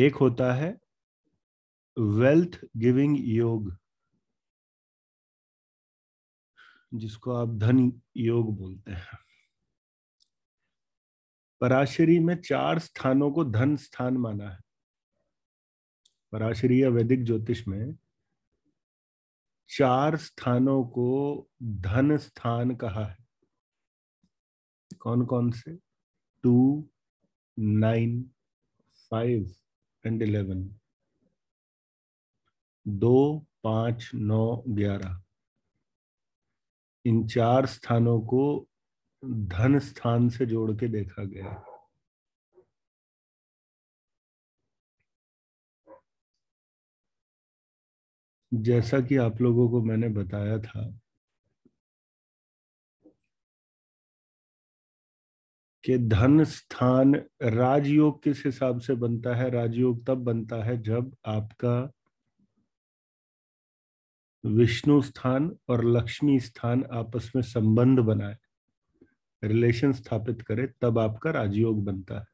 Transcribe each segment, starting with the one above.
एक होता है वेल्थ गिविंग योग, जिसको आप धन योग बोलते हैं। पराशरी में 4 स्थानों को धन स्थान माना है। पराशरी या वैदिक ज्योतिष में 4 स्थानों को धन स्थान कहा है। कौन कौन से? 2, 9, 5 and 11। 2, 5, 9, 11, इन 4 स्थानों को धन स्थान से जोड़ के देखा गया। जैसा कि आप लोगों को मैंने बताया था, कि धन स्थान राजयोग किस हिसाब से बनता है? राजयोग तब बनता है जब आपका विष्णु स्थान और लक्ष्मी स्थान आपस में संबंध बनाए, रिलेशन स्थापित करे, तब आपका राजयोग बनता है।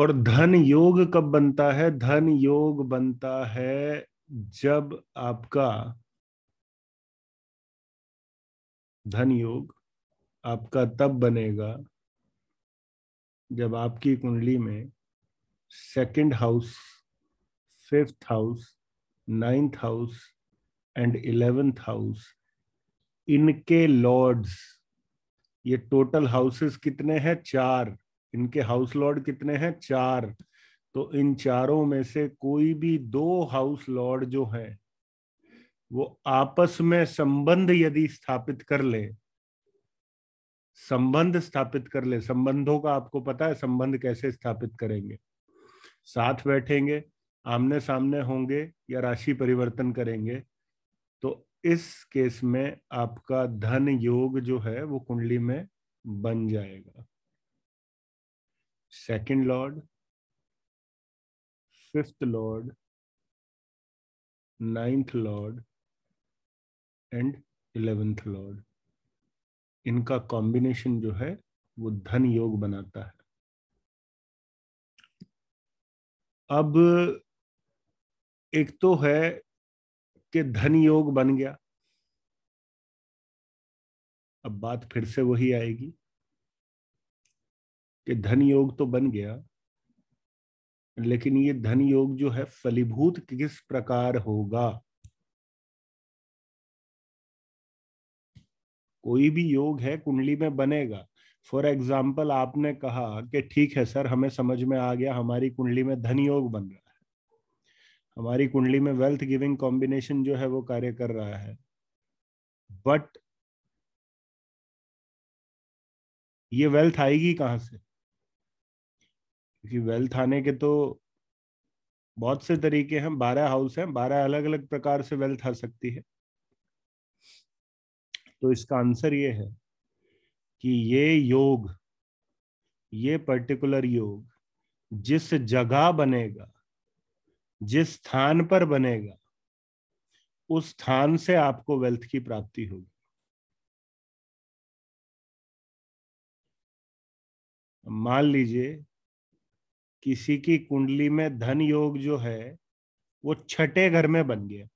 और धन योग कब बनता है? धन योग बनता है जब आपका धन योग आपका तब बनेगा जब आपकी कुंडली में 2nd house, 5th house, 9th house and 11th house, इनके लॉर्ड्स, ये टोटल हाउसेस कितने हैं? 4। इनके हाउस लॉर्ड कितने हैं? 4। तो इन चारों में से कोई भी 2 हाउस लॉर्ड जो हैं, वो आपस में संबंध यदि स्थापित कर ले, संबंध स्थापित कर ले, संबंधों का आपको पता है संबंध कैसे स्थापित करेंगे, साथ बैठेंगे, आमने सामने होंगे या राशि परिवर्तन करेंगे, तो इस केस में आपका धन योग जो है वो कुंडली में बन जाएगा। 2nd lord, 5th lord, 9th lord and 11th lord, इनका कॉम्बिनेशन जो है वो धन योग बनाता है। अब एक तो है कि धन योग बन गया, अब बात फिर से वही आएगी कि धन योग तो बन गया, लेकिन ये धन योग जो है फलीभूत किस प्रकार होगा? कोई भी योग है कुंडली में बनेगा। फॉर एग्जाम्पल, आपने कहा कि ठीक है सर, हमें समझ में आ गया, हमारी कुंडली में धन योग बन रहा है, हमारी कुंडली में वेल्थ गिविंग कॉम्बिनेशन जो है वो कार्य कर रहा है, बट ये वेल्थ आएगी कहाँ से? क्योंकि वेल्थ आने के तो बहुत से तरीके हैं, 12 हाउस हैं, 12 अलग अलग प्रकार से वेल्थ आ सकती है। तो इसका आंसर ये है कि ये योग, ये पर्टिकुलर योग जिस जगह बनेगा, जिस स्थान पर बनेगा, उस स्थान से आपको वेल्थ की प्राप्ति होगी। मान लीजिए किसी की कुंडली में धन योग जो है वो 6ठे घर में बन गया,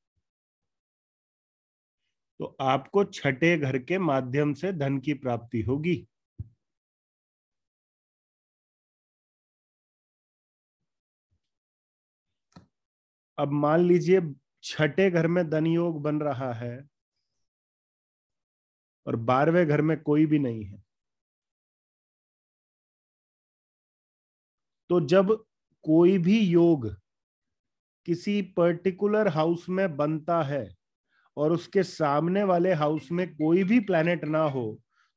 तो आपको 6ठे घर के माध्यम से धन की प्राप्ति होगी। अब मान लीजिए 6ठे घर में धन योग बन रहा है और 12वें घर में कोई भी नहीं है, तो जब कोई भी योग किसी पर्टिकुलर हाउस में बनता है और उसके सामने वाले हाउस में कोई भी प्लैनेट ना हो,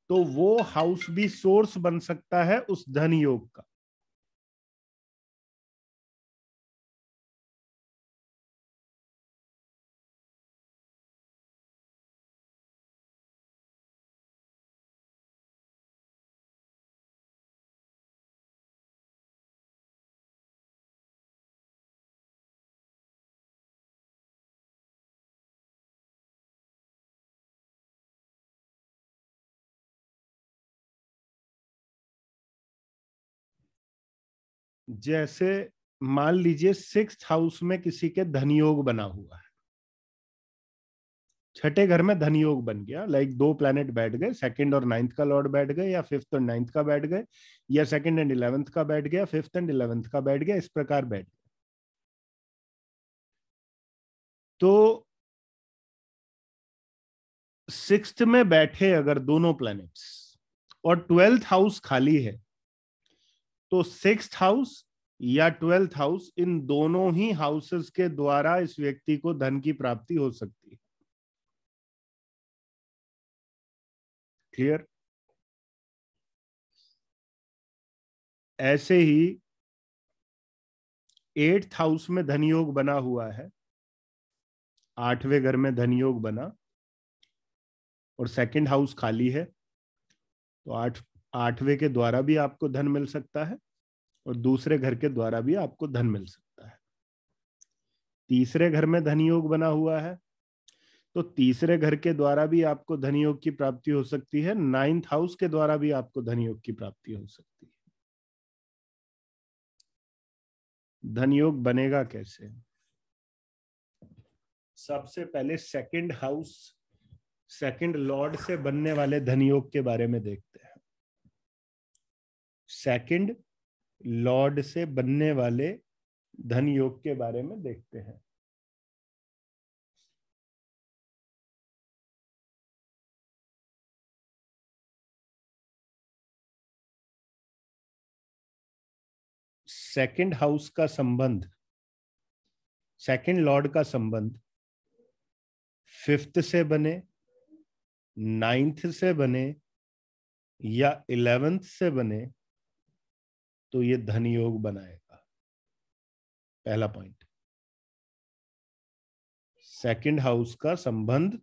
तो वो हाउस भी सोर्स बन सकता है उस धन योग का। जैसे मान लीजिए 6th हाउस में किसी के धनयोग बना हुआ है, 6ठे घर में धनयोग बन गया, लाइक 2 प्लैनेट बैठ गए, 2nd और 9th का लॉर्ड बैठ गए या 5th और 9th का बैठ गए या 2nd एंड 11th का बैठ गया, 5th एंड 11th का बैठ गया, इस प्रकार बैठ गया। तो 6th में बैठे अगर दोनों प्लैनेट्स और 12th हाउस खाली है तो 6th हाउस या 12th हाउस, इन दोनों ही हाउसेस के द्वारा इस व्यक्ति को धन की प्राप्ति हो सकती है। क्लियर? ऐसे ही 8th हाउस में धनयोग बना हुआ है, 8वें घर में धनयोग बना और 2nd हाउस खाली है तो 8वें के द्वारा भी आपको धन मिल सकता है और 2रे घर के द्वारा भी आपको धन मिल सकता है। 3रे घर में धनयोग बना हुआ है तो 3रे घर के द्वारा भी आपको धनयोग की प्राप्ति हो सकती है, 9th हाउस के द्वारा भी आपको धनयोग की प्राप्ति हो सकती है। धनयोग बनेगा कैसे? सबसे पहले 2nd हाउस 2nd लॉर्ड से बनने वाले धनयोग के बारे में देखते हैं। 2nd लॉर्ड से बनने वाले धन योग के बारे में देखते हैं। सेकंड हाउस का संबंध, 2nd लॉर्ड का संबंध 5th से बने, 9th से बने या 11th से बने तो ये धनयोग बनाएगा। पहला पॉइंट, 2nd हाउस का संबंध,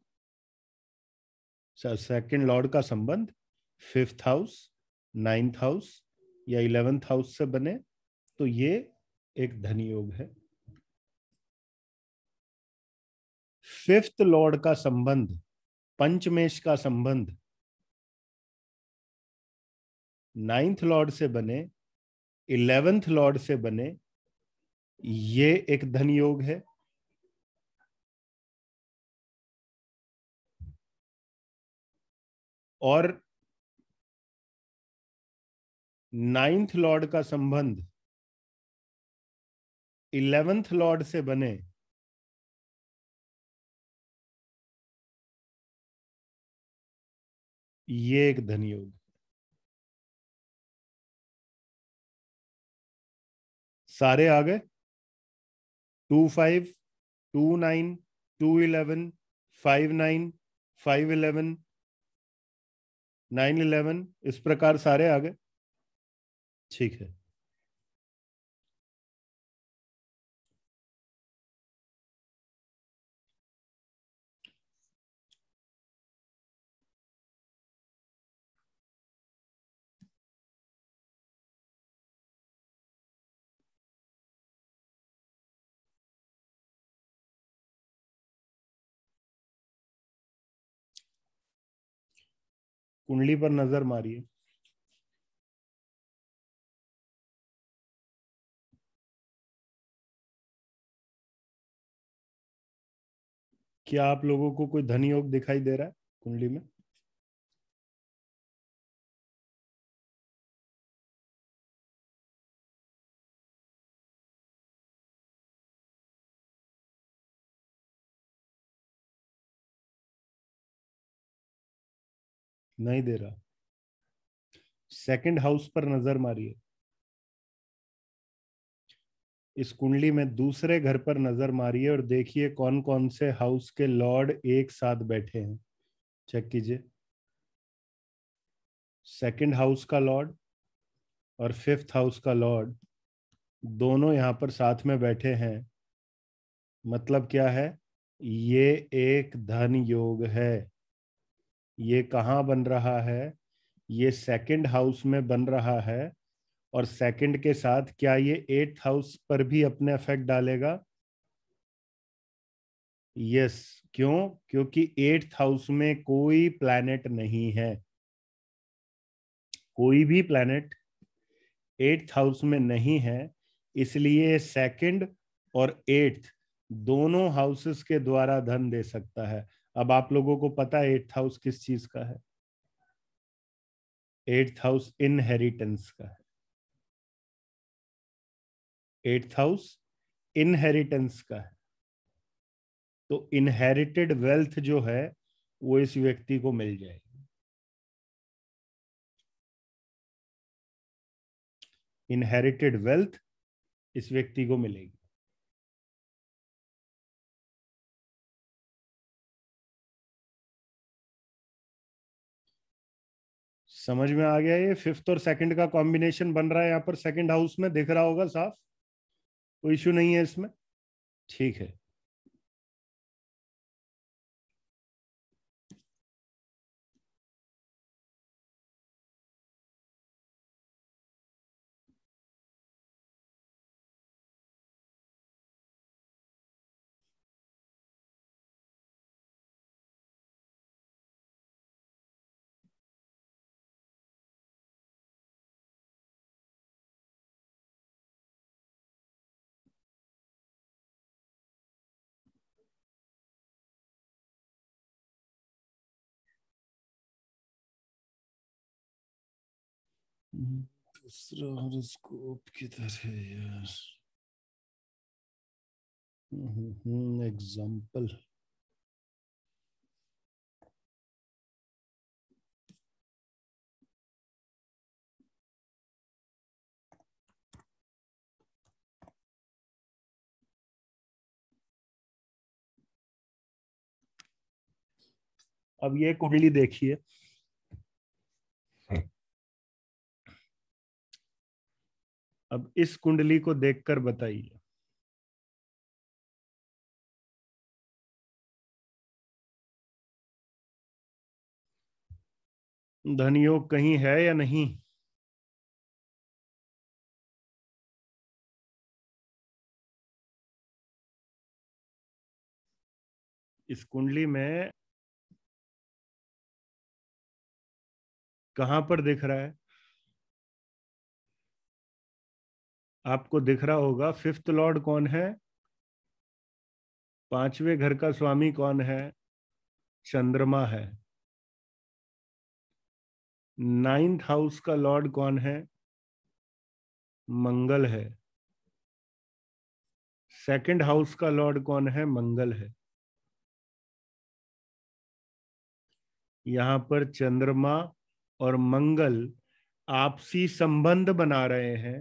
2nd लॉर्ड का संबंध 5th हाउस, 9th हाउस या 11th हाउस से बने तो ये एक धनयोग है। 5th लॉर्ड का संबंध, पंचमेश का संबंध 9th लॉर्ड से बने, 11th लॉर्ड से बने, ये एक धनयोग है। 9th लॉर्ड का संबंध 11th लॉर्ड से बने ये एक धनयोग। 4 आ गए, 2, 5, 2, 9, 2, 11, 5, 9, 5, 11, 9, 11, इस प्रकार सारे आ गए। ठीक है, कुंडली पर नजर मारिए। क्या आप लोगों को कोई धनयोग दिखाई दे रहा है कुंडली में? नहीं दे रहा। 2nd हाउस पर नजर मारिए, इस कुंडली में 2रे घर पर नजर मारिए और देखिए कौन कौन से हाउस के लॉर्ड एक साथ बैठे हैं। चेक कीजिए, 2nd हाउस का लॉर्ड और 5th हाउस का लॉर्ड दोनों यहाँ पर साथ में बैठे हैं। मतलब क्या है? ये एक धन योग है। ये कहाँ बन रहा है? ये 2nd हाउस में बन रहा है और 2nd के साथ क्या ये 8th हाउस पर भी अपने इफेक्ट डालेगा? यस। क्यों? क्योंकि 8th हाउस में कोई प्लैनेट नहीं है, कोई भी प्लैनेट 8th हाउस में नहीं है इसलिए सेकंड और एट्थ दोनों हाउसेस के द्वारा धन दे सकता है। अब आप लोगों को पता है एट्थ हाउस किस चीज का है? एट्थ हाउस इनहेरिटेंस का है। एट्थ हाउस इनहेरिटेंस का है। तो इनहेरिटेड वेल्थ जो है वो इस व्यक्ति को मिल जाएगी। इनहेरिटेड वेल्थ इस व्यक्ति को मिलेगी। समझ में आ गया? ये फिफ्थ और सेकंड का कॉम्बिनेशन बन रहा है यहाँ पर सेकंड हाउस में, दिख रहा होगा साफ, कोई इश्यू नहीं है इसमें, ठीक है। दूसरा हॉरोस्कोप किधर है यार? एग्जाम्पल अब ये कुंडली देखिए, अब इस कुंडली को देखकर बताइए। धन योग कहीं है या नहीं? इस कुंडली में कहां पर दिख रहा है? आपको दिख रहा होगा फिफ्थ लॉर्ड कौन है, पांचवे घर का स्वामी कौन है, चंद्रमा है। नाइन्थ हाउस का लॉर्ड कौन है, मंगल है। सेकंड हाउस का लॉर्ड कौन है, मंगल है। यहां पर चंद्रमा और मंगल आपसी संबंध बना रहे हैं,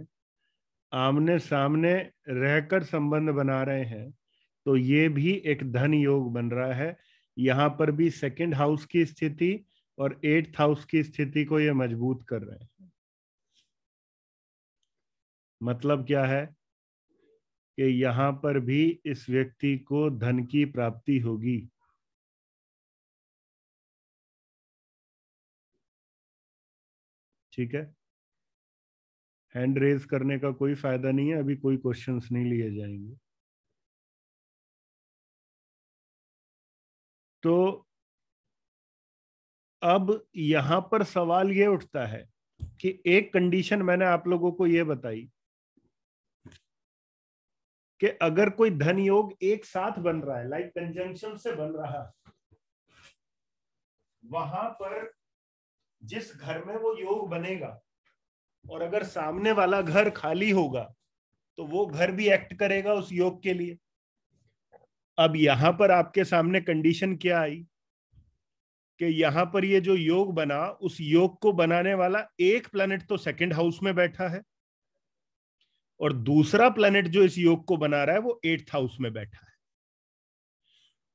आमने सामने रहकर संबंध बना रहे हैं, तो ये भी एक धन योग बन रहा है। यहाँ पर भी सेकंड हाउस की स्थिति और एट्थ हाउस की स्थिति को ये मजबूत कर रहे हैं। मतलब क्या है कि यहाँ पर भी इस व्यक्ति को धन की प्राप्ति होगी। ठीक है, हैंड रेज करने का कोई फायदा नहीं है, अभी कोई क्वेश्चंस नहीं लिए जाएंगे। तो अब यहां पर सवाल ये उठता है कि एक कंडीशन मैंने आप लोगों को ये बताई कि अगर कोई धन योग एक साथ बन रहा है, लाइक कंजंक्शन से बन रहा है, वहां पर जिस घर में वो योग बनेगा और अगर सामने वाला घर खाली होगा तो वो घर भी एक्ट करेगा उस योग के लिए। अब यहां पर आपके सामने कंडीशन क्या आई कि यहां पर ये जो योग बना, उस योग को बनाने वाला एक प्लैनेट तो सेकंड हाउस में बैठा है और दूसरा प्लैनेट जो इस योग को बना रहा है वो एट्थ हाउस में बैठा है,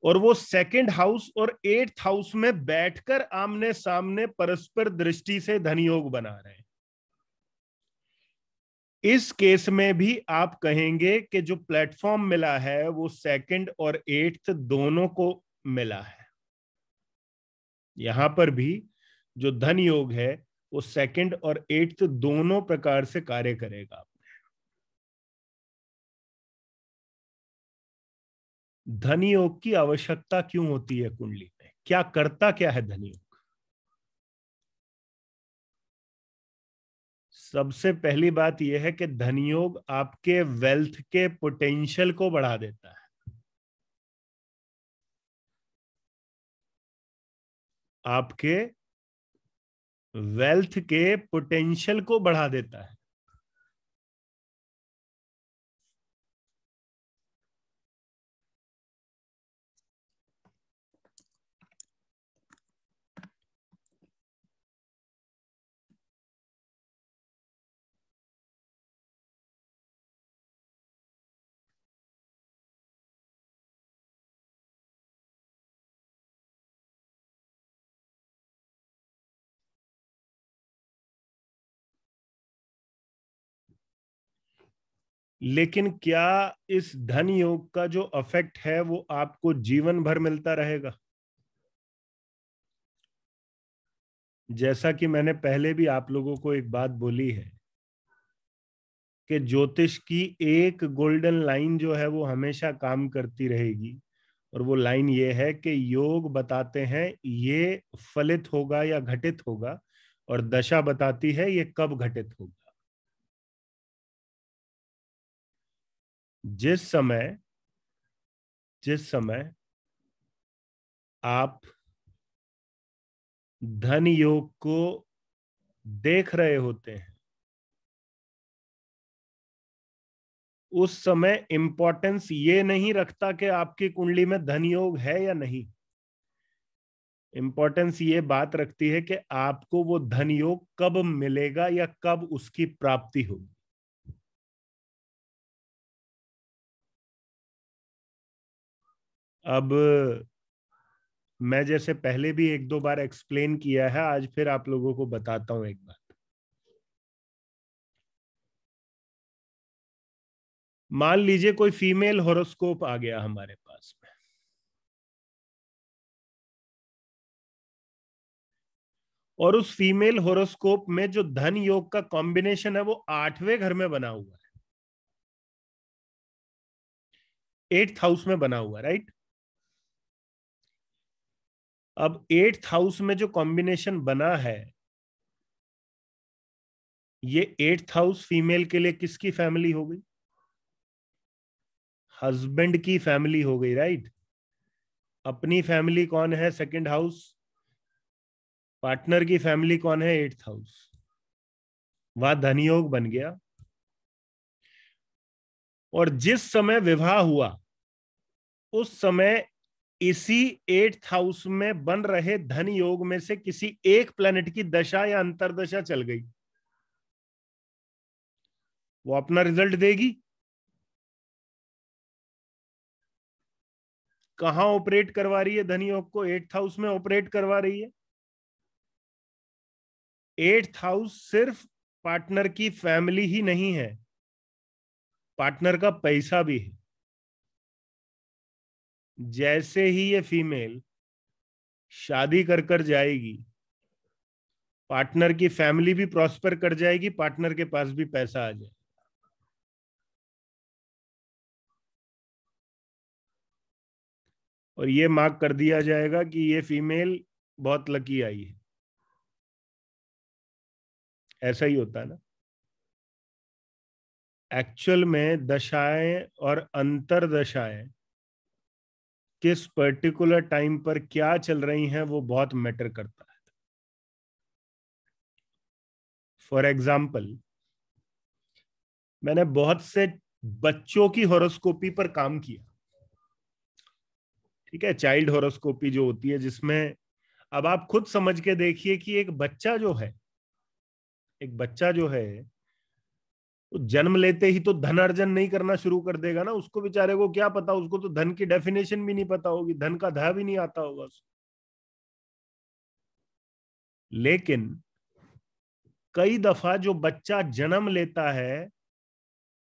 और वो सेकंड हाउस और एट्थ हाउस में बैठकर आमने सामने परस्पर दृष्टि से धन योग बना रहे हैं। इस केस में भी आप कहेंगे कि जो प्लेटफॉर्म मिला है वो सेकंड और एट्थ दोनों को मिला है। यहां पर भी जो धन योग है वो सेकंड और एट्थ दोनों प्रकार से कार्य करेगा। आपने धन योग की आवश्यकता क्यों होती है कुंडली में? क्या करता क्या है धन योग? सबसे पहली बात यह है कि धन योग आपके वेल्थ के पोटेंशियल को बढ़ा देता है। आपके वेल्थ के पोटेंशियल को बढ़ा देता है। लेकिन क्या इस धन योग का जो अफेक्ट है वो आपको जीवन भर मिलता रहेगा? जैसा कि मैंने पहले भी आप लोगों को एक बात बोली है कि ज्योतिष की एक गोल्डन लाइन जो है वो हमेशा काम करती रहेगी, और वो लाइन ये है कि योग बताते हैं ये फलित होगा या घटित होगा, और दशा बताती है ये कब घटित होगा। जिस समय आप धन योग को देख रहे होते हैं, उस समय इंपॉर्टेंस ये नहीं रखता कि आपकी कुंडली में धन योग है या नहीं। इंपॉर्टेंस ये बात रखती है कि आपको वो धन योग कब मिलेगा या कब उसकी प्राप्ति होगी। अब मैं जैसे पहले भी एक दो बार एक्सप्लेन किया है, आज फिर आप लोगों को बताता हूं एक बात। मान लीजिए कोई फीमेल हॉरोस्कोप आ गया हमारे पास में, और उस फीमेल हॉरोस्कोप में जो धन योग का कॉम्बिनेशन है वो 8वें घर में बना हुआ है, 8th हाउस में बना हुआ, राइट। अब 8th हाउस में जो कॉम्बिनेशन बना है, ये 8th हाउस फीमेल के लिए किसकी फैमिली हो गई? हस्बैंड की फैमिली हो गई, राइट। अपनी फैमिली कौन है? 2nd house. पार्टनर की फैमिली कौन है? 8th house. वहां धन योग बन गया। और जिस समय विवाह हुआ, उस समय इसी 8th हाउस में बन रहे धन योग में से किसी एक प्लेनेट की दशा या अंतरदशा चल गई, वो अपना रिजल्ट देगी। कहां ऑपरेट करवा रही है धन योग को? 8th हाउस में ऑपरेट करवा रही है। 8th हाउस सिर्फ पार्टनर की फैमिली ही नहीं है, पार्टनर का पैसा भी है। जैसे ही ये फीमेल शादी कर जाएगी, पार्टनर की फैमिली भी प्रॉस्पर कर जाएगी, पार्टनर के पास भी पैसा आ जाएगा। और ये मार्क कर दिया जाएगा कि ये फीमेल बहुत लकी आई है। ऐसा ही होता ना। एक्चुअल में दशाएं और अंतरदशाएं किस पर्टिकुलर टाइम पर क्या चल रही हैं वो बहुत मैटर करता है। फॉर एग्जाम्पल, मैंने बहुत से बच्चों की हॉरोस्कोपी पर काम किया, ठीक है, चाइल्ड हॉरोस्कोपी जो होती है, जिसमें अब आप खुद समझ के देखिए कि एक बच्चा जो है जन्म लेते ही तो धन अर्जन नहीं करना शुरू कर देगा ना। उसको बेचारे को क्या पता, उसको तो धन की डेफिनेशन भी नहीं पता होगी, धन का धा भी नहीं आता होगा उसको। लेकिन कई दफा जो बच्चा जन्म लेता है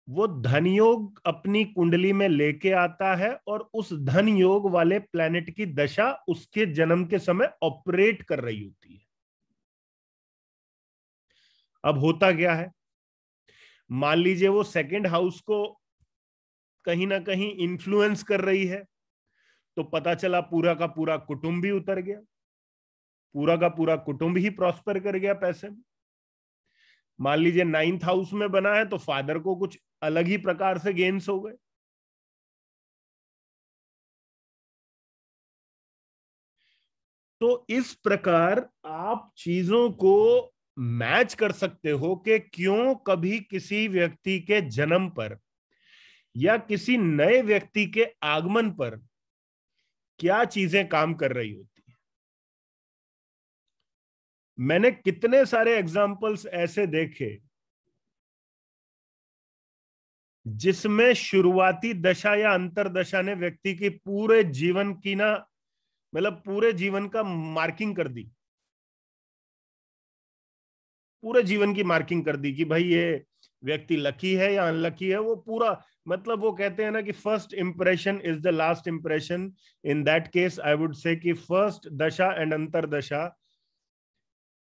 वो धन योग अपनी कुंडली में लेके आता है, और उस धन योग वाले प्लेनेट की दशा उसके जन्म के समय ऑपरेट कर रही होती है। अब होता क्या है, मान लीजिए वो 2nd हाउस को कहीं ना कहीं इन्फ्लुएंस कर रही है, तो पता चला पूरा का पूरा कुटुंब ही उतर गया, पूरा का पूरा कुटुंब ही प्रॉस्पर कर गया पैसे में। मान लीजिए 9th हाउस में बना है तो फादर को कुछ अलग ही प्रकार से गेन्स हो गए। तो इस प्रकार आप चीजों को मैच कर सकते हो कि क्यों कभी किसी व्यक्ति के जन्म पर या किसी नए व्यक्ति के आगमन पर क्या चीजें काम कर रही होती है। मैंने कितने सारे एग्जाम्पल्स ऐसे देखे जिसमें शुरुआती दशा या अंतरदशा ने व्यक्ति की पूरे जीवन की ना मतलब पूरे जीवन का मार्किंग कर दी, पूरे जीवन की मार्किंग कर दी कि भाई ये व्यक्ति लकी है या अनलकी है। वो पूरा मतलब वो कहते हैं ना कि first impression is the last impression. In that case I would say कि फर्स्ट दशा एंड अंतरदशा,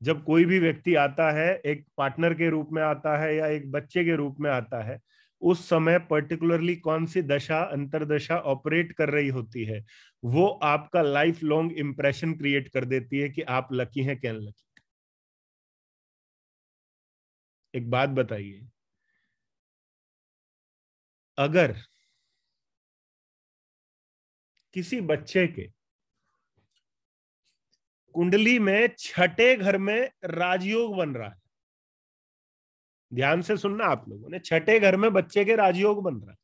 जब कोई भी व्यक्ति आता है, एक पार्टनर के रूप में आता है या एक बच्चे के रूप में आता है, उस समय पर्टिकुलरली कौन सी दशा अंतरदशा ऑपरेट कर रही होती है वो आपका लाइफ लॉन्ग इंप्रेशन क्रिएट कर देती है कि आप लकी हैं क्या अनलकी। एक बात बताइए, अगर किसी बच्चे के कुंडली में 6ठे घर में राजयोग बन रहा है, ध्यान से सुनना आप लोगों ने, 6ठे घर में बच्चे के राजयोग बन रहा है,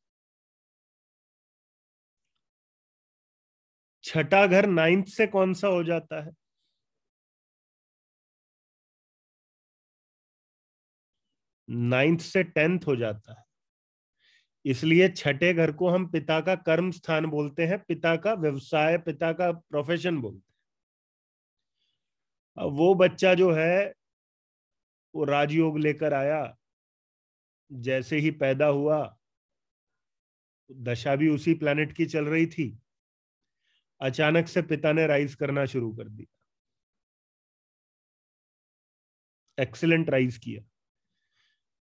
6ठा घर 9th से कौन सा हो जाता है? नाइन्थ से 10th हो जाता है। इसलिए 6ठे घर को हम पिता का कर्म स्थान बोलते हैं, पिता का व्यवसाय, पिता का प्रोफेशन बोलते हैं। अब वो बच्चा जो है वो राजयोग लेकर आया, जैसे ही पैदा हुआ दशा भी उसी प्लैनेट की चल रही थी, अचानक से पिता ने राइज करना शुरू कर दिया, एक्सीलेंट राइज किया।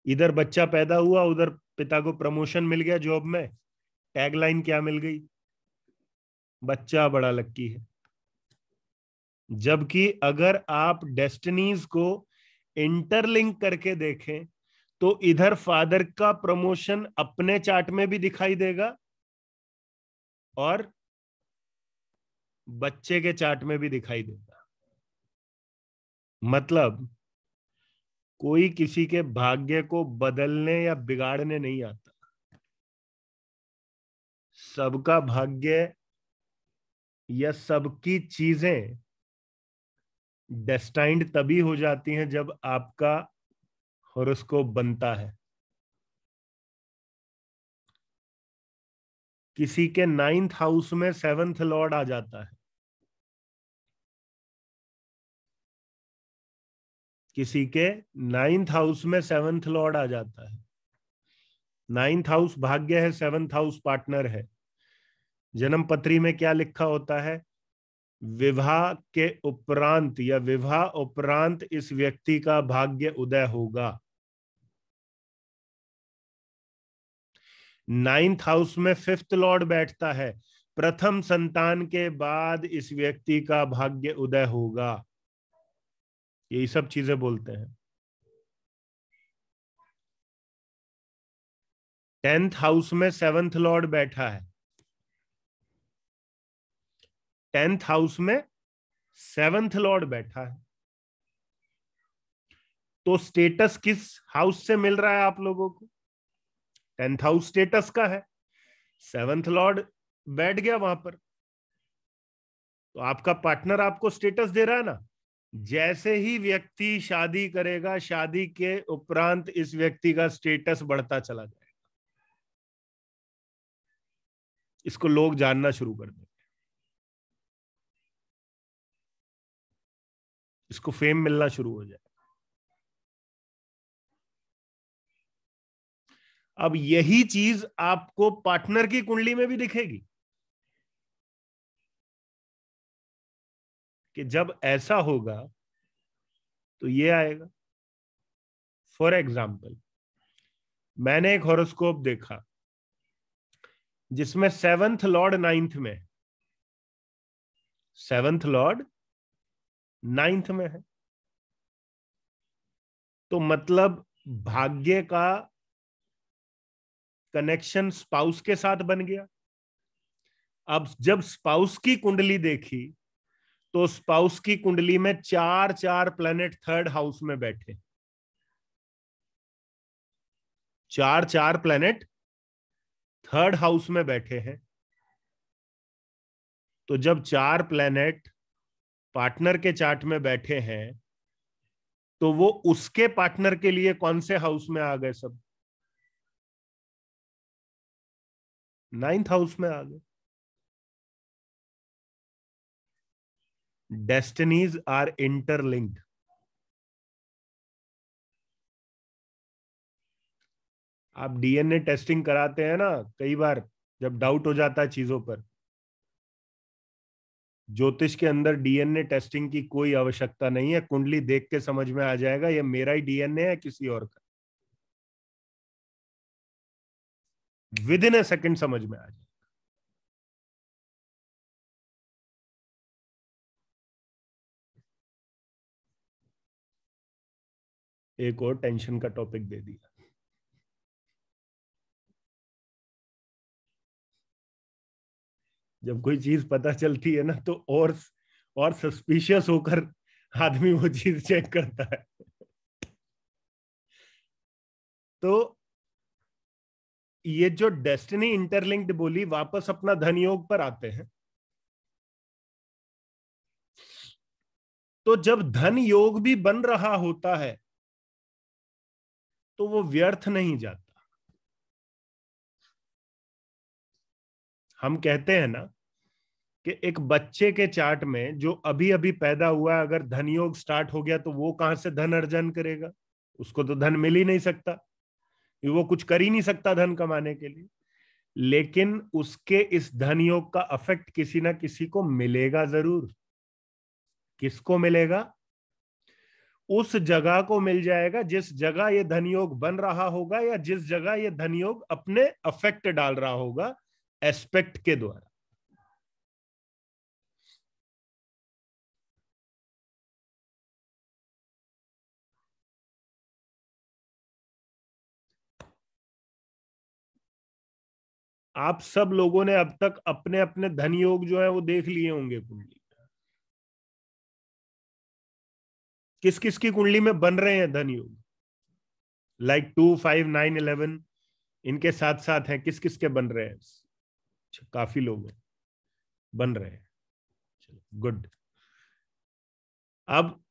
इधर बच्चा पैदा हुआ, उधर पिता को प्रमोशन मिल गया जॉब में, टैगलाइन क्या मिल गई? बच्चा बड़ा लकी है। जबकि अगर आप डेस्टिनीज को इंटरलिंक करके देखें तो इधर फादर का प्रमोशन अपने चार्ट में भी दिखाई देगा और बच्चे के चार्ट में भी दिखाई देगा। मतलब कोई किसी के भाग्य को बदलने या बिगाड़ने नहीं आता, सबका भाग्य या सबकी चीजें डेस्टाइंड तभी हो जाती हैं जब आपका हॉरोस्कोप बनता है। किसी के 9th हाउस में 7th लॉर्ड आ जाता है, किसी के 9th हाउस में 7th लॉर्ड आ जाता है। 9th हाउस भाग्य है, 7th हाउस पार्टनर है। जन्म पत्री में क्या लिखा होता है? विवाह के उपरांत या विवाह उपरांत इस व्यक्ति का भाग्य उदय होगा। 9th हाउस में 5th लॉर्ड बैठता है, प्रथम संतान के बाद इस व्यक्ति का भाग्य उदय होगा। यही सब चीजें बोलते हैं। 10th हाउस में 7th लॉर्ड बैठा है, 10th हाउस में 7th लॉर्ड बैठा है, तो स्टेटस किस हाउस से मिल रहा है आप लोगों को? 10th हाउस स्टेटस का है, 7th लॉर्ड बैठ गया वहां पर, तो आपका पार्टनर आपको स्टेटस दे रहा है ना। जैसे ही व्यक्ति शादी करेगा, शादी के उपरांत इस व्यक्ति का स्टेटस बढ़ता चला जाएगा। इसको लोग जानना शुरू कर देंगे, इसको फेम मिलना शुरू हो जाएगा। अब यही चीज आपको पार्टनर की कुंडली में भी दिखेगी कि जब ऐसा होगा तो ये आएगा। फॉर एग्जाम्पल, मैंने एक हॉरोस्कोप देखा जिसमें 7th लॉर्ड 9th में है, 7th लॉर्ड 9th में है। तो मतलब भाग्य का कनेक्शन स्पाउस के साथ बन गया। अब जब स्पाउस की कुंडली देखी तो स्पाउस की कुंडली में चार चार प्लेनेट थर्ड हाउस में बैठे, चार चार प्लेनेट थर्ड हाउस में बैठे हैं। तो जब चार प्लेनेट पार्टनर के चार्ट में बैठे हैं तो वो उसके पार्टनर के लिए कौन से हाउस में आ गए? सब नाइन्थ हाउस में आ गए। Destinies are interlinked. आप डीएनए टेस्टिंग कराते हैं ना, कई बार जब डाउट हो जाता है चीजों पर, ज्योतिष के अंदर डीएनए टेस्टिंग की कोई आवश्यकता नहीं है। कुंडली देख के समझ में आ जाएगा ये मेरा ही डीएनए है किसी और का, विद इन ए सेकेंड समझ में आ जाएगा। एक और टेंशन का टॉपिक दे दिया। जब कोई चीज पता चलती है ना तो और सस्पिशियस होकर आदमी वो चीज चेक करता है। तो ये जो डेस्टिनी इंटरलिंक्ड बोली, वापस अपना धन योग पर आते हैं। तो जब धन योग भी बन रहा होता है तो वो व्यर्थ नहीं जाता। हम कहते हैं ना कि एक बच्चे के चार्ट में जो अभी अभी पैदा हुआ, अगर धन योग स्टार्ट हो गया तो वो कहां से धन अर्जन करेगा? उसको तो धन मिल ही नहीं सकता, वो कुछ कर ही नहीं सकता धन कमाने के लिए। लेकिन उसके इस धन योग का अफेक्ट किसी ना किसी को मिलेगा जरूर। किसको मिलेगा? उस जगह को मिल जाएगा जिस जगह ये धन योग बन रहा होगा या जिस जगह ये धन योग अपने अफेक्ट डाल रहा होगा एस्पेक्ट के द्वारा। आप सब लोगों ने अब तक अपने अपने धन योग जो है वो देख लिए होंगे कुंडली। किस किस की कुंडली में बन रहे हैं धन योग? लाइक 2, 5, 9, 11 इनके साथ साथ हैं। किस किस के बन रहे हैं? काफी लोग बन रहे हैं, चलो गुड। अब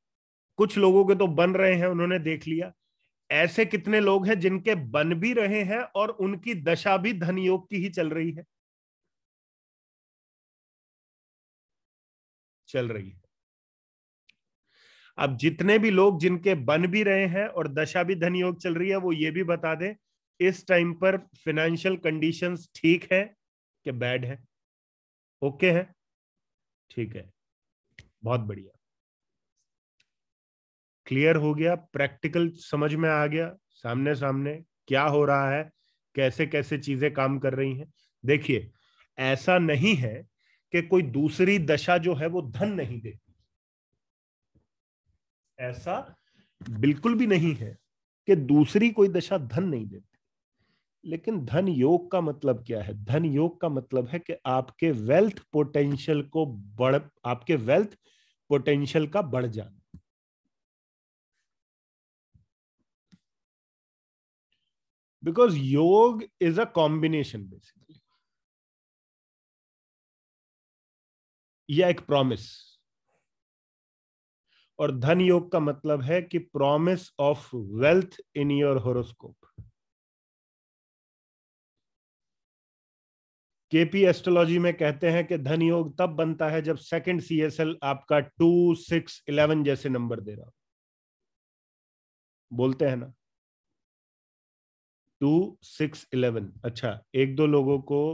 कुछ लोगों के तो बन रहे हैं, उन्होंने देख लिया। ऐसे कितने लोग हैं जिनके बन भी रहे हैं और उनकी दशा भी धन योग की ही चल रही है। अब जितने भी लोग जिनके बन भी रहे हैं और दशा भी धन योग चल रही है, वो ये भी बता दें इस टाइम पर फाइनेंशियल कंडीशंस ठीक है कि बैड है? ओके है, ठीक है, बहुत बढ़िया। क्लियर हो गया, प्रैक्टिकल समझ में आ गया, सामने सामने क्या हो रहा है, कैसे कैसे चीजें काम कर रही हैं। देखिए, ऐसा नहीं है कि कोई दूसरी दशा जो है वो धन नहीं देती, ऐसा बिल्कुल भी नहीं है कि दूसरी कोई दशा धन नहीं देती। लेकिन धन योग का मतलब क्या है? धन योग का मतलब है कि आपके वेल्थ पोटेंशियल को आपके वेल्थ पोटेंशियल का बढ़ जाना। बिकॉज योग इज अ कॉम्बिनेशन बेसिकली, या एक प्रॉमिस। और धन योग का मतलब है कि promise of wealth in your horoscope. KP astrology में कहते हैं कि धन योग तब बनता है जब सेकंड सीएसएल आपका 2, 6, 11 जैसे नंबर दे रहा हो। बोलते हैं ना 2, 6, 11। अच्छा, एक दो लोगों को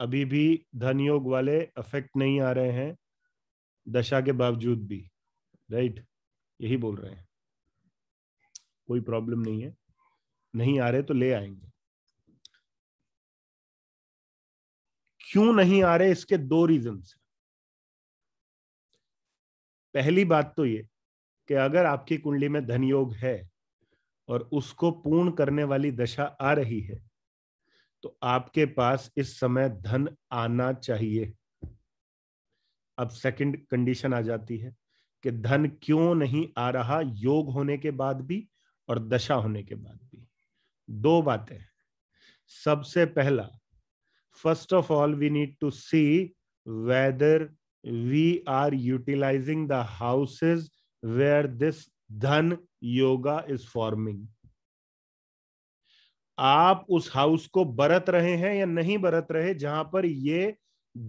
अभी भी धन योग वाले अफेक्ट नहीं आ रहे हैं दशा के बावजूद भी, राइट? यही बोल रहे हैं, कोई प्रॉब्लम नहीं है, नहीं आ रहे तो ले आएंगे। क्यों नहीं आ रहे? इसके दो रीजंस। पहली बात तो ये कि अगर आपकी कुंडली में धन योग है और उसको पूर्ण करने वाली दशा आ रही है तो आपके पास इस समय धन आना चाहिए। अब सेकंड कंडीशन आ जाती है कि धन क्यों नहीं आ रहा, योग होने के बाद भी और दशा होने के बाद भी। दो बातें। सबसे पहला, first of all we need to see whether we are utilising the houses where this dhan yoga is forming. आप उस हाउस को बरत रहे हैं या नहीं बरत रहे जहां पर ये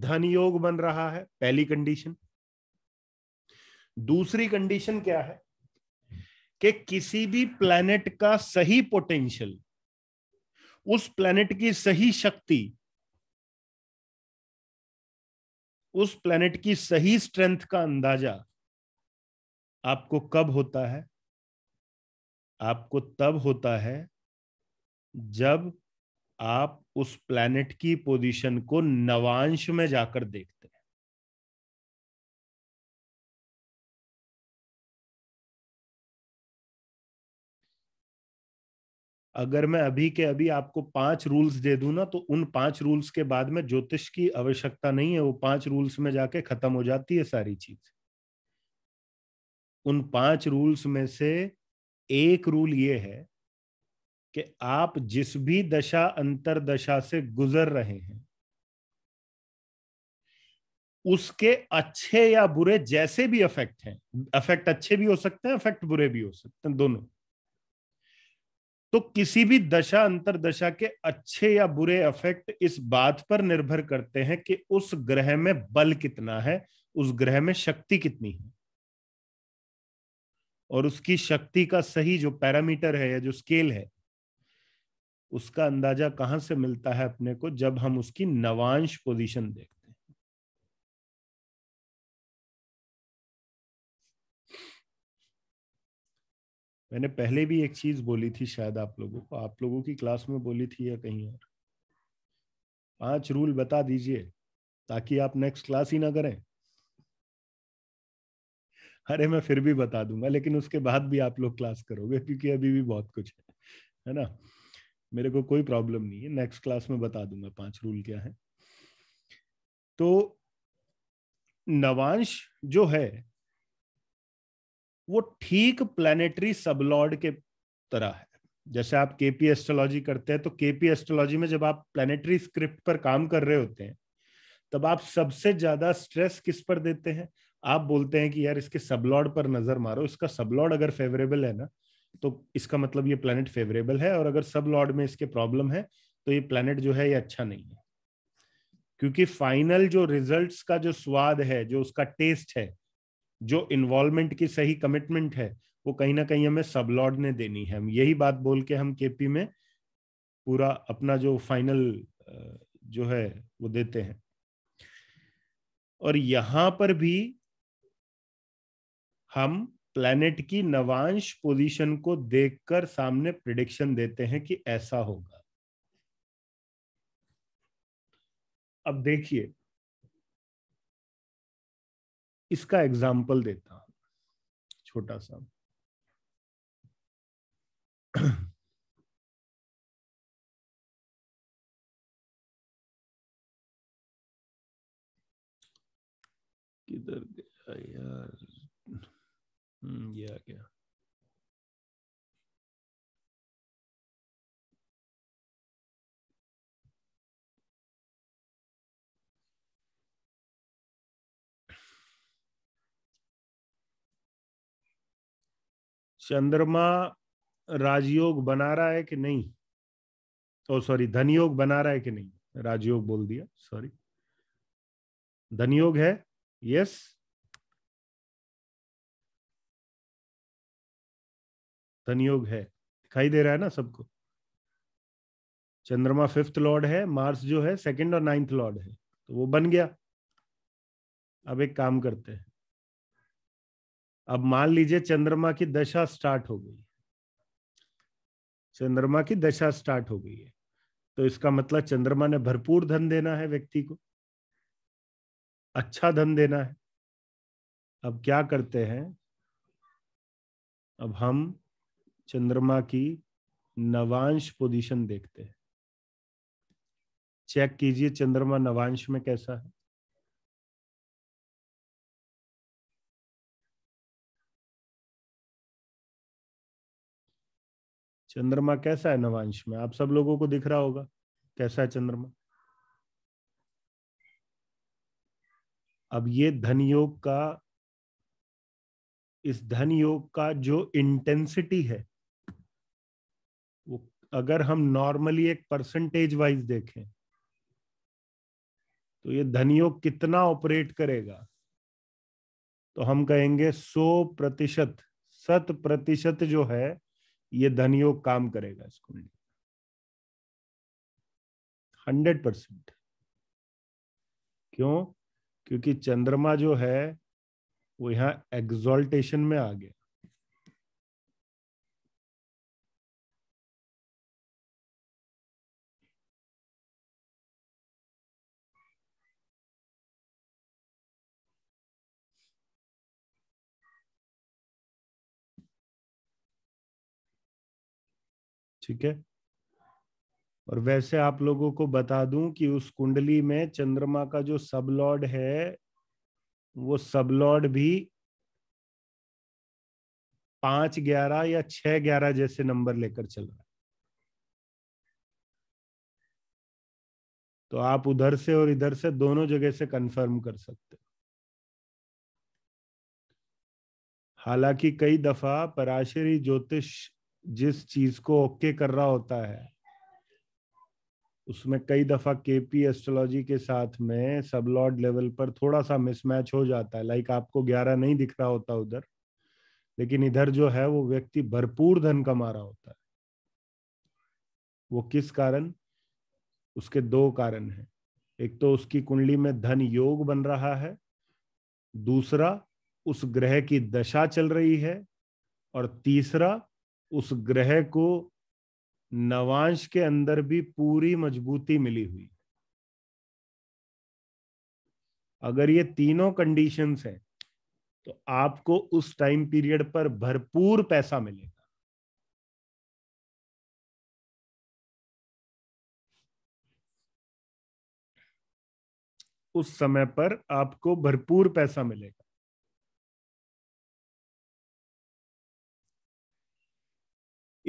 धन योग बन रहा है, पहली कंडीशन। दूसरी कंडीशन क्या है कि किसी भी प्लेनेट का सही पोटेंशियल, उस प्लेनेट की सही शक्ति, उस प्लेनेट की सही स्ट्रेंथ का अंदाजा आपको कब होता है? आपको तब होता है जब आप उस प्लेनेट की पोजीशन को नवांश में जाकर देखते हैं। अगर मैं अभी के अभी आपको 5 रूल्स दे दूं ना, तो उन 5 रूल्स के बाद में ज्योतिष की आवश्यकता नहीं है, वो 5 रूल्स में जाके खत्म हो जाती है सारी चीज। उन 5 रूल्स में से एक रूल ये है कि आप जिस भी दशा अंतरदशा से गुजर रहे हैं उसके अच्छे या बुरे जैसे भी अफेक्ट हैं, अफेक्ट अच्छे भी हो सकते हैं, अफेक्ट बुरे भी हो सकते हैं दोनों, तो किसी भी दशा अंतरदशा के अच्छे या बुरे अफेक्ट इस बात पर निर्भर करते हैं कि उस ग्रह में बल कितना है, उस ग्रह में शक्ति कितनी है, और उसकी शक्ति का सही जो पैरामीटर है या जो स्केल है उसका अंदाजा कहां से मिलता है अपने को? जब हम उसकी नवांश पोजीशन देखते हैं। मैंने पहले भी एक चीज बोली थी, शायद आप लोगों को, आप लोगों की क्लास में बोली थी या कहीं और। 5 रूल बता दीजिए ताकि आप नेक्स्ट क्लास ही ना करें। अरे मैं फिर भी बता दूंगा, लेकिन उसके बाद भी आप लोग क्लास करोगे क्योंकि अभी भी बहुत कुछ है ना। मेरे को कोई प्रॉब्लम नहीं है, नेक्स्ट क्लास में बता दूंगा 5 रूल क्या है। तो नवांश जो है वो ठीक प्लैनेटरी सबलॉर्ड के तरह है। जैसे आप केपी एस्ट्रोलॉजी करते हैं, तो केपी एस्ट्रोलॉजी में जब आप प्लैनेटरी स्क्रिप्ट पर काम कर रहे होते हैं तब आप सबसे ज्यादा स्ट्रेस किस पर देते हैं? आप बोलते हैं कि यार इसके सबलॉर्ड पर नजर मारो, इसका सबलॉर्ड अगर फेवरेबल है ना तो इसका मतलब ये प्लैनेट फेवरेबल है, और अगर सब लॉर्ड में इसके प्रॉब्लम है तो ये प्लैनेट जो है ये अच्छा नहीं है। क्योंकि फाइनल जो रिजल्ट्स का जो स्वाद है, जो उसका टेस्ट है, जो इन्वॉल्वमेंट की सही कमिटमेंट है, वो कहीं ना कहीं हमें सब लॉर्ड ने देनी है। हम यही बात बोल के हम केपी में पूरा अपना जो फाइनल जो है वो देते हैं। और यहां पर भी हम प्लैनेट की नवांश पोजीशन को देखकर सामने प्रिडिक्शन देते हैं कि ऐसा होगा। अब देखिए, इसका एग्जाम्पल देता हूं छोटा सा। किधर गया यार? ये आ गया। चंद्रमा राजयोग बना रहा है कि नहीं? ओ सॉरी, धनयोग बना रहा है कि नहीं? राजयोग बोल दिया, सॉरी। धनयोग है, यस। धनयोग है, दिखाई दे रहा है ना सबको। चंद्रमा 5th लॉर्ड है, मार्स जो है 2nd और 9th लॉर्ड है, तो वो बन गया। अब एक काम करते हैं, अब मान लीजिए चंद्रमा की दशा स्टार्ट हो गई, चंद्रमा की दशा स्टार्ट हो गई है, तो इसका मतलब चंद्रमा ने भरपूर धन देना है व्यक्ति को, अच्छा धन देना है। अब क्या करते हैं, अब हम चंद्रमा की नवांश पोजीशन देखते हैं। चेक कीजिए चंद्रमा नवांश में कैसा है। चंद्रमा कैसा है नवांश में, आप सब लोगों को दिख रहा होगा कैसा है चंद्रमा। अब ये धन योग का, इस धन योग का जो इंटेंसिटी है वो अगर हम नॉर्मली एक परसेंटेज वाइज देखें तो ये धन योग कितना ऑपरेट करेगा, तो हम कहेंगे 100% जो है ये धन योग काम करेगा इस कुंडली 100%। क्यों? क्योंकि चंद्रमा जो है वो यहां एग्जॉल्टेशन में आ गया। ठीक है। और वैसे आप लोगों को बता दूं कि उस कुंडली में चंद्रमा का जो सब लॉर्ड है वो सब लॉर्ड भी 5/11 या 6/11 जैसे नंबर लेकर चल रहा है। तो आप उधर से और इधर से दोनों जगह से कंफर्म कर सकते हो। हालांकि कई दफा पराशरी ज्योतिष जिस चीज को ओके कर रहा होता है उसमें कई दफा केपी एस्ट्रोलॉजी के साथ में सब लॉर्ड लेवल पर थोड़ा सा मिसमैच हो जाता है। लाइक आपको 11 नहीं दिख रहा होता उधर, लेकिन इधर जो है वो व्यक्ति भरपूर धन कमा रहा होता है। वो किस कारण? उसके 2 कारण हैं। एक तो उसकी कुंडली में धन योग बन रहा है, दूसरा उस ग्रह की दशा चल रही है, और तीसरा उस ग्रह को नवांश के अंदर भी पूरी मजबूती मिली हुई। अगर ये तीनों कंडीशंस हैं तो आपको उस टाइम पीरियड पर भरपूर पैसा मिलेगा। उस समय पर आपको भरपूर पैसा मिलेगा।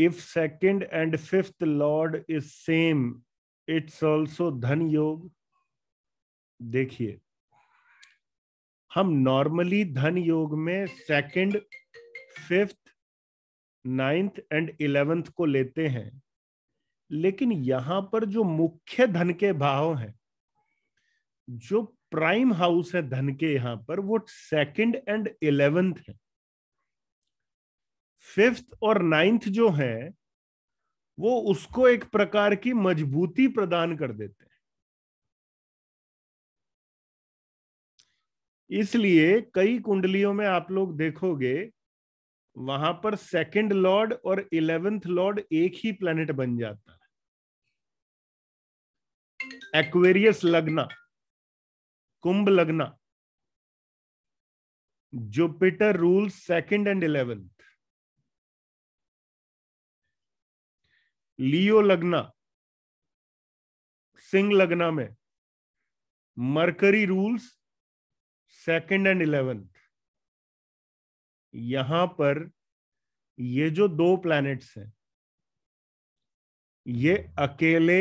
If 2nd and 5th lord is same it's also dhan yog. देखिए हम नॉर्मली धन योग में 2nd, 5th, 9th and 11th को लेते हैं, लेकिन यहां पर जो मुख्य धन के भाव हैं, जो प्राइम हाउस है धन के, यहां पर वो 2nd and 11th है। 5th और 9th जो है वो उसको एक प्रकार की मजबूती प्रदान कर देते हैं। इसलिए कई कुंडलियों में आप लोग देखोगे वहां पर 2nd लॉर्ड और 11th लॉर्ड एक ही प्लेनेट बन जाता है। एक्वेरियस लगना, कुंभ लगना, Jupiter rules 2nd and 11th, लियो लगना, सिंह लगना में Mercury rules 2nd and 11th। यहां पर ये जो 2 प्लैनेट्स हैं ये अकेले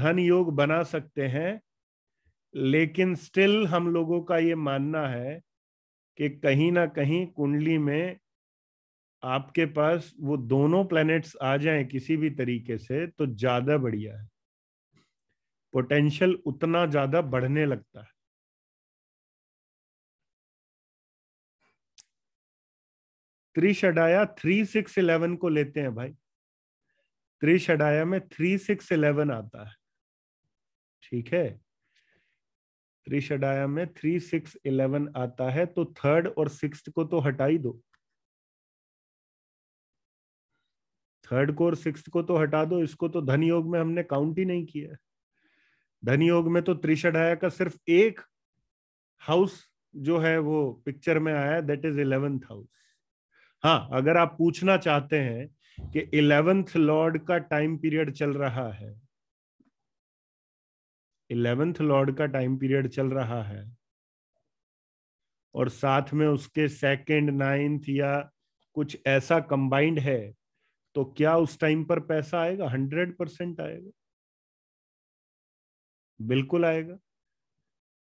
धन योग बना सकते हैं, लेकिन स्टिल हम लोगों का ये मानना है कि कहीं ना कहीं कुंडली में आपके पास वो दोनों प्लैनेट्स आ जाएं किसी भी तरीके से तो ज्यादा बढ़िया है। पोटेंशियल उतना ज्यादा बढ़ने लगता है। त्रिशडाया 3, 6, 11 को लेते हैं भाई। त्रिशडाया में 3, 6, 11 आता है। ठीक है, त्रिशडाया में 3, 6, 11 आता है, तो 3rd और 6th को तो हटाई दो। 3rd को और 6th को तो हटा दो, इसको तो धन योग में हमने काउंट ही नहीं किया। धन योग में तो त्रिशडाया का सिर्फ एक हाउस जो है वो पिक्चर में आया, दैट इज 11th हाउस। हाँ, अगर आप पूछना चाहते हैं कि 11th लॉर्ड का टाइम पीरियड चल रहा है, 11th लॉर्ड का टाइम पीरियड चल रहा है और साथ में उसके सेकंड, नाइन्थ या कुछ ऐसा कंबाइंड है, तो क्या उस टाइम पर पैसा आएगा? 100% आएगा, बिल्कुल आएगा।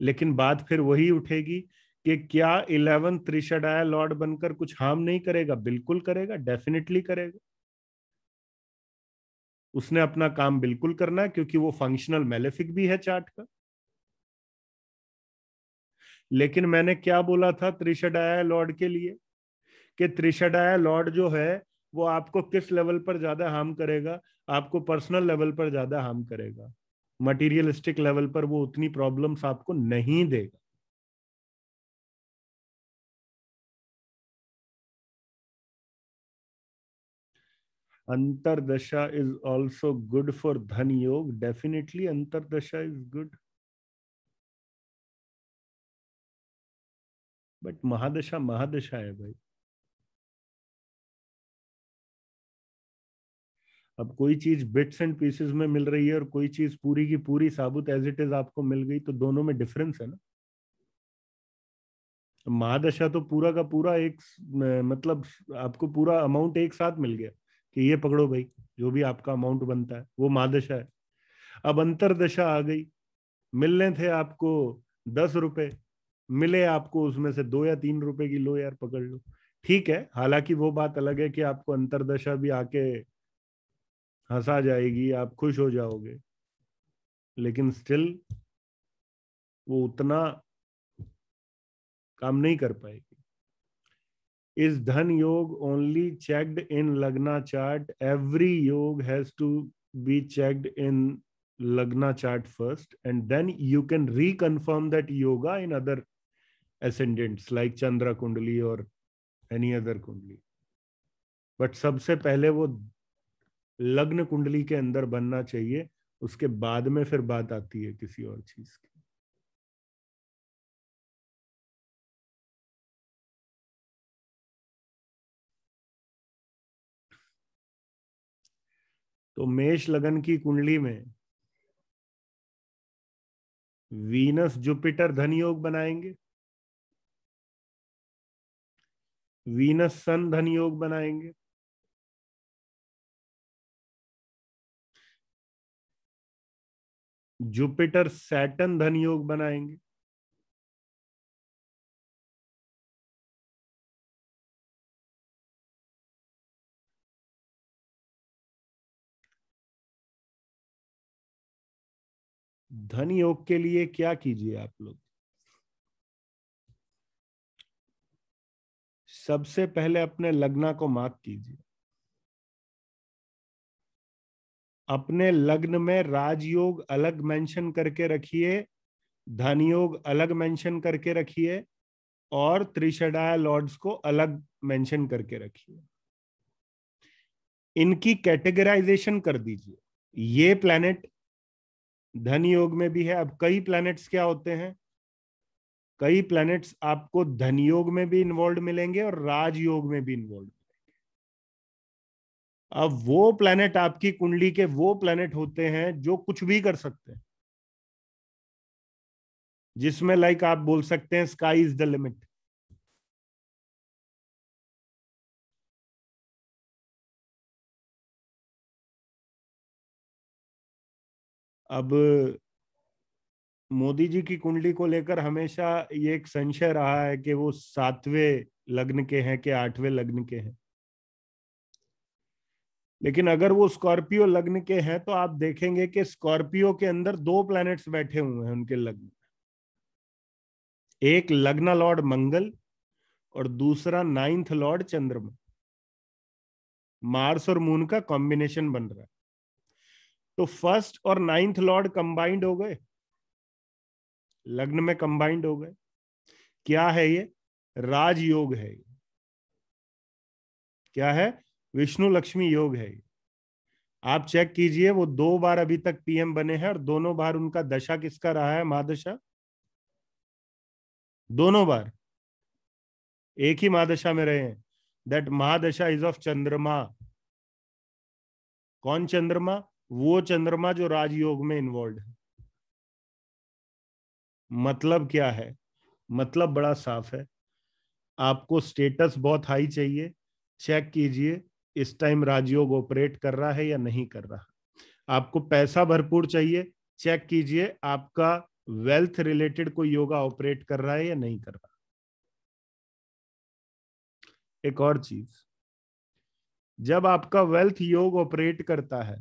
लेकिन बात फिर वही उठेगी कि क्या 11th त्रिशडाया लॉर्ड बनकर कुछ हार्म नहीं करेगा? बिल्कुल करेगा, डेफिनेटली करेगा। उसने अपना काम बिल्कुल करना है, क्योंकि वो फंक्शनल मेलेफिक भी है चार्ट का। लेकिन मैंने क्या बोला था त्रिशडाया लॉर्ड के लिए कि त्रिशडाया लॉर्ड जो है वो आपको किस लेवल पर ज्यादा हार्म करेगा? आपको पर्सनल लेवल पर ज्यादा हार्म करेगा। मटीरियलिस्टिक लेवल पर वो उतनी प्रॉब्लम्स आपको नहीं देगा। अंतरदशा इज ऑल्सो गुड फॉर धन योग, डेफिनेटली अंतरदशा इज गुड, बट महादशा महादशा है भाई। अब कोई चीज बिट्स एंड पीसेस में मिल रही है और कोई चीज पूरी की पूरी साबुत एज इट इज आपको मिल गई, तो दोनों में डिफरेंस है ना। महादशा तो पूरा का पूरा एक, मतलब आपको पूरा अमाउंट एक साथ मिल गया कि ये पकड़ो भाई, जो भी आपका अमाउंट बनता है वो महादशा है। अब अंतरदशा आ गई, मिलने थे आपको 10 रुपए, मिले आपको उसमें से 2 या 3 रुपए की, लो यार पकड़ लो, ठीक है। हालांकि वो बात अलग है कि आपको अंतरदशा भी आके हंसा जाएगी, आप खुश हो जाओगे, लेकिन स्टिल वो उतना काम नहीं कर पाएगी। इज धन योग only checked in lagna chart? Every yog has to be checked in lagna chart first and then you can reconfirm that yoga in other ascendants like Chandra kundli और एनी अदर कुंडली। बट सबसे पहले वो लग्न कुंडली के अंदर बनना चाहिए, उसके बाद में फिर बात आती है किसी और चीज की। तो मेष लगन की कुंडली में वीनस जुपिटर धन योग बनाएंगे, वीनस सन धन योग बनाएंगे, जुपिटर सैटर्न धन योग बनाएंगे, धन योग के लिए क्या कीजिए आप लोग? सबसे पहले अपने लग्न को मार्क कीजिए। अपने लग्न में राजयोग अलग मेंशन करके रखिए, धन योग अलग मेंशन करके रखिए और त्रिशडाया लॉर्ड्स को अलग मेंशन करके रखिए। इनकी कैटेगराइजेशन कर दीजिए। ये प्लैनेट धन योग में भी है। अब कई प्लैनेट्स क्या होते हैं, कई प्लैनेट्स आपको धन योग में भी इन्वॉल्व मिलेंगे और राजयोग में भी इन्वॉल्व। अब वो प्लैनेट आपकी कुंडली के वो प्लैनेट होते हैं जो कुछ भी कर सकते हैं, जिसमें लाइक आप बोल सकते हैं स्काई इज द लिमिट। अब मोदी जी की कुंडली को लेकर हमेशा ये एक संशय रहा है कि वो 7वें लग्न के हैं कि 8वें लग्न के हैं, लेकिन अगर वो स्कॉर्पियो लग्न के हैं तो आप देखेंगे कि स्कॉर्पियो के अंदर 2 प्लैनेट्स बैठे हुए हैं उनके लग्न में, एक लग्न लॉर्ड मंगल और दूसरा 9th लॉर्ड चंद्रमा। मार्स और मून का कॉम्बिनेशन बन रहा है, तो 1st और 9th लॉर्ड कंबाइंड हो गए, लग्न में कंबाइंड हो गए। क्या है ये? राजयोग है। क्या है? विष्णु लक्ष्मी योग है। आप चेक कीजिए, वो 2 बार अभी तक पीएम बने हैं और दोनों बार उनका दशा किसका रहा है? महादशा। दोनों बार एक ही महादशा में रहे हैं। that महादशा is of चंद्रमा। कौन चंद्रमा? वो चंद्रमा जो राजयोग में इन्वॉल्व है। मतलब क्या है? मतलब बड़ा साफ है। आपको स्टेटस बहुत हाई चाहिए, चेक कीजिए इस टाइम राजयोग ऑपरेट कर रहा है या नहीं कर रहा। आपको पैसा भरपूर चाहिए, चेक कीजिए आपका वेल्थ रिलेटेड कोई योगा ऑपरेट कर रहा है या नहीं कर रहा। एक और चीज, जब आपका वेल्थ योग ऑपरेट करता है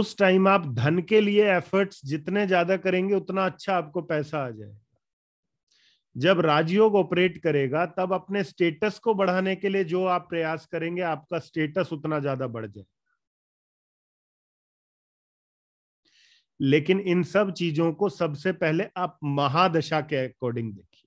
उस टाइम आप धन के लिए एफर्ट्स जितने ज्यादा करेंगे उतना अच्छा आपको पैसा आ जाएगा। जब राजयोग ऑपरेट करेगा तब अपने स्टेटस को बढ़ाने के लिए जो आप प्रयास करेंगे आपका स्टेटस उतना ज्यादा बढ़ जाएगा। लेकिन इन सब चीजों को सबसे पहले आप महादशा के अकॉर्डिंग देखिए।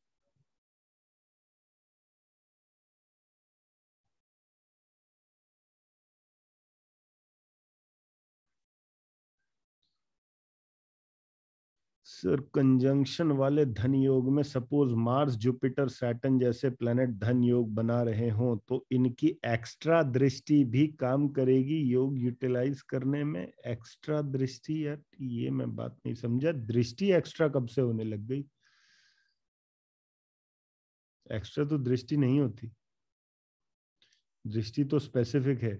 कंजंक्शन वाले धन योग में सपोज मार्स, जुपिटर, सैटर्न जैसे प्लेनेट धन योग बना रहे हों तो इनकी एक्स्ट्रा दृष्टि भी काम करेगी योग यूटिलाइज करने में। एक्स्ट्रा दृष्टि, यार ये मैं बात नहीं समझा। दृष्टि एक्स्ट्रा कब से होने लग गई? एक्स्ट्रा तो दृष्टि नहीं होती, दृष्टि तो स्पेसिफिक है।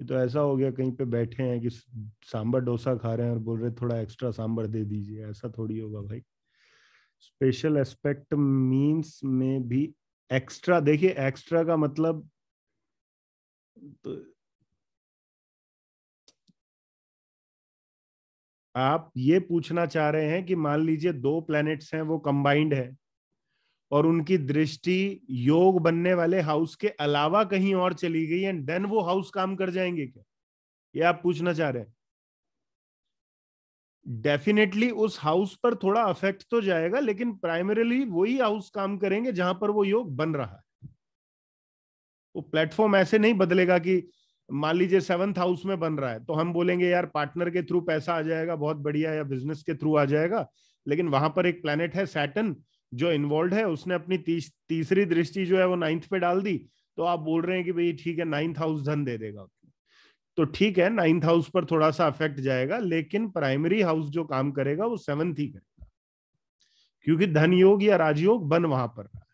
ये तो ऐसा हो गया कहीं पे बैठे हैं कि सांभर डोसा खा रहे हैं और बोल रहे थोड़ा एक्स्ट्रा सांभर दे दीजिए, ऐसा थोड़ी होगा भाई। स्पेशल एस्पेक्ट मींस में भी एक्स्ट्रा, देखिए एक्स्ट्रा का मतलब तो आप ये पूछना चाह रहे हैं कि मान लीजिए दो प्लैनेट्स हैं वो कंबाइंड है और उनकी दृष्टि योग बनने वाले हाउस के अलावा कहीं और चली गई एंड देन वो हाउस काम कर जाएंगे क्या? ये आप पूछना चाह रहे हैं। डेफिनेटली उस हाउस पर थोड़ा अफेक्ट तो जाएगा लेकिन प्राइमरीली वही हाउस काम करेंगे जहां पर वो योग बन रहा है। वो प्लेटफॉर्म ऐसे नहीं बदलेगा कि मान लीजिए 7th हाउस में बन रहा है तो हम बोलेंगे यार पार्टनर के थ्रू पैसा आ जाएगा बहुत बढ़िया, या बिजनेस के थ्रू आ जाएगा। लेकिन वहां पर एक प्लैनेट है सैटर्न जो इन्वॉल्व है, उसने अपनी तीसरी दृष्टि जो है वो 9th पे डाल दी तो आप बोल रहे हैं कि भाई ठीक है 9th हाउस धन दे देगा। तो ठीक है 9th हाउस पर थोड़ा सा अफेक्ट जाएगा लेकिन प्राइमरी हाउस जो काम करेगा वो 7th ही करेगा क्योंकि धन योग या राजयोग बन वहां पर रहा है।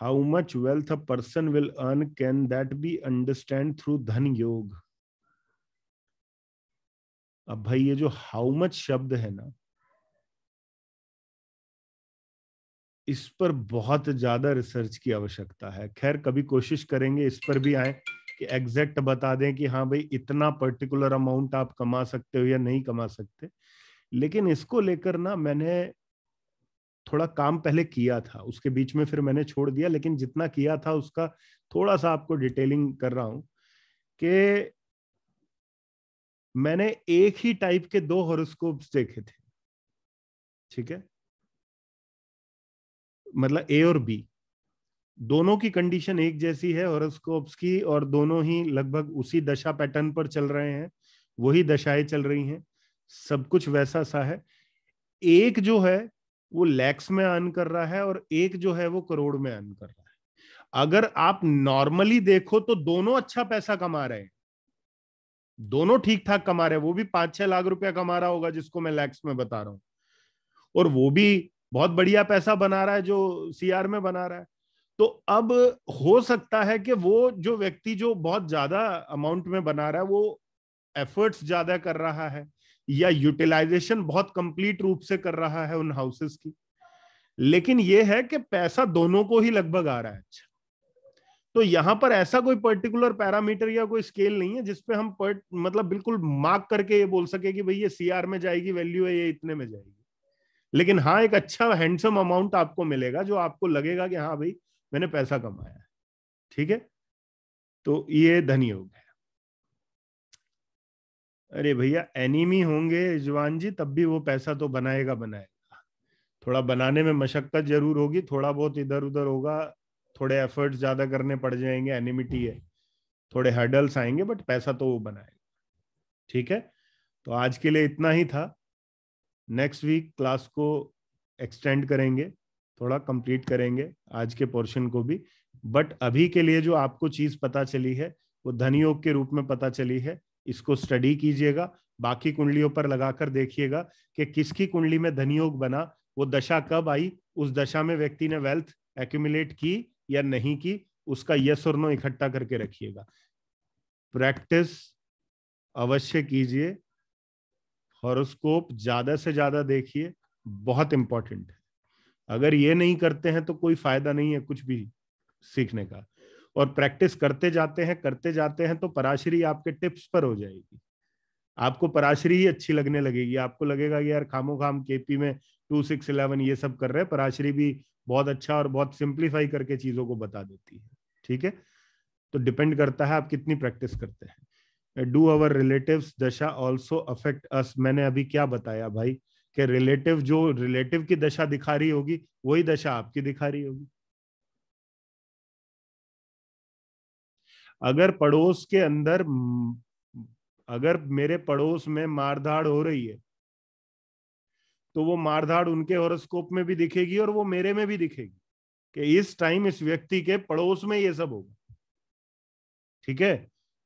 How much wealth a person will earn, can that be understand through dhan yog? अब भाई ये जो हाउ मच शब्द है ना, इस पर बहुत ज्यादा रिसर्च की आवश्यकता है। खैर कभी कोशिश करेंगे इस पर भी आए कि एग्जैक्ट बता दें कि हाँ भाई इतना पर्टिकुलर अमाउंट आप कमा सकते हो या नहीं कमा सकते। लेकिन इसको लेकर ना मैंने थोड़ा काम पहले किया था, उसके बीच में फिर मैंने छोड़ दिया, लेकिन जितना किया था उसका थोड़ा सा आपको डिटेलिंग कर रहा हूं कि मैंने एक ही टाइप के दो हॉरोस्कोप्स देखे थे, ठीक है, मतलब ए और बी, दोनों की कंडीशन एक जैसी है हॉरोस्कोप्स की और दोनों ही लगभग उसी दशा पैटर्न पर चल रहे हैं, वही दशाएं चल रही हैं, सब कुछ वैसा सा है। एक जो है वो लैक्स में अर्न कर रहा है और एक जो है वो करोड़ में अर्न कर रहा है। अगर आप नॉर्मली देखो तो दोनों अच्छा पैसा कमा रहे हैं, दोनों ठीक ठाक कमा रहे हैं। वो भी 5-6 लाख रुपया कमा रहा होगा जिसको मैं लैक्स में बता रहा हूँ, और वो भी बहुत बढ़िया पैसा बना रहा है जो सीआर में बना रहा है। तो अब हो सकता है कि वो जो व्यक्ति जो बहुत ज्यादा अमाउंट में बना रहा है वो एफर्ट्स ज्यादा कर रहा है या यूटिलाइजेशन बहुत कंप्लीट रूप से कर रहा है उन हाउसेस की, लेकिन ये है कि पैसा दोनों को ही लगभग आ रहा है। अच्छा, तो यहाँ पर ऐसा कोई पर्टिकुलर पैरामीटर या कोई स्केल नहीं है जिसपे हम मतलब बिल्कुल मार्क करके ये बोल सके कि भाई ये सीआर में जाएगी वैल्यू है, ये इतने में जाएगी। लेकिन हाँ एक अच्छा हैंडसम अमाउंट आपको मिलेगा जो आपको लगेगा कि हाँ भाई मैंने पैसा कमाया है, ठीक है। तो ये धन योग है। अरे भैया एनिमी होंगे जवान जी तब भी वो पैसा तो बनाएगा बनाएगा, थोड़ा बनाने में मशक्कत जरूर होगी, थोड़ा बहुत इधर उधर होगा, थोड़े एफर्ट्स ज्यादा करने पड़ जाएंगे, एनिमिटी है, थोड़े हर्डल्स आएंगे, बट पैसा तो वो बनाएगा, ठीक है। तो आज के लिए इतना ही था। नेक्स्ट वीक क्लास को एक्सटेंड करेंगे, थोड़ा कंप्लीट करेंगे आज के पोर्शन को भी। बट अभी के लिए जो आपको चीज पता चली है वो धन योग के रूप में पता चली है, इसको स्टडी कीजिएगा। बाकी कुंडलियों पर लगाकर देखिएगा कि किसकी कुंडली में धन योग बना, वो दशा कब आई, उस दशा में व्यक्ति ने वेल्थ एक्यूमुलेट की या नहीं की, उसका यस और नो इकट्ठा करके रखिएगा। प्रैक्टिस अवश्य कीजिए, हॉरोस्कोप ज्यादा से ज्यादा देखिए, बहुत इंपॉर्टेंट है। अगर ये नहीं करते हैं तो कोई फायदा नहीं है कुछ भी सीखने का। और प्रैक्टिस करते जाते हैं तो पराशरी आपके टिप्स पर हो जाएगी, आपको पराशरी ही अच्छी लगने लगेगी। आपको लगेगा कि यार खामोखाम केपी में 2611 ये सब कर रहे हैं, पराशरी भी बहुत अच्छा और बहुत सिंप्लीफाई करके चीजों को बता देती है। ठीक है, तो डिपेंड करता है आप कितनी प्रैक्टिस करते हैं। डू अवर रिलेटिव्स दशा ऑल्सो अफेक्ट अस? मैंने अभी क्या बताया भाई कि रिलेटिव, जो रिलेटिव की दशा दिखा रही होगी वही दशा आपकी दिखा रही होगी। अगर मेरे पड़ोस में मारधाड़ हो रही है तो वो मारधाड़ उनके हॉरोस्कोप में भी दिखेगी और वो मेरे में भी दिखेगी कि इस टाइम इस व्यक्ति के पड़ोस में ये सब होगा। ठीक है,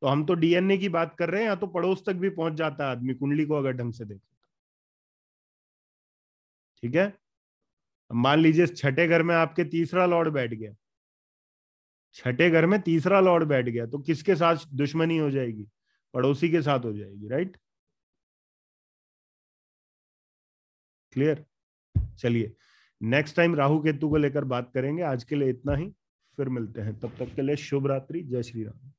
तो हम तो डीएनए की बात कर रहे हैं, यहाँ तो पड़ोस तक भी पहुंच जाता है आदमी कुंडली को अगर ढंग से देखे। ठीक है, मान लीजिए छठे घर में आपके तीसरा लॉर्ड बैठ गया, छठे घर में तीसरा लॉर्ड बैठ गया तो किसके साथ दुश्मनी हो जाएगी? पड़ोसी के साथ हो जाएगी। Right, clear. चलिए नेक्स्ट टाइम राहु केतु को लेकर बात करेंगे। आज के लिए इतना ही, फिर मिलते हैं। तब तक के लिए शुभ रात्रि, जय श्री राम।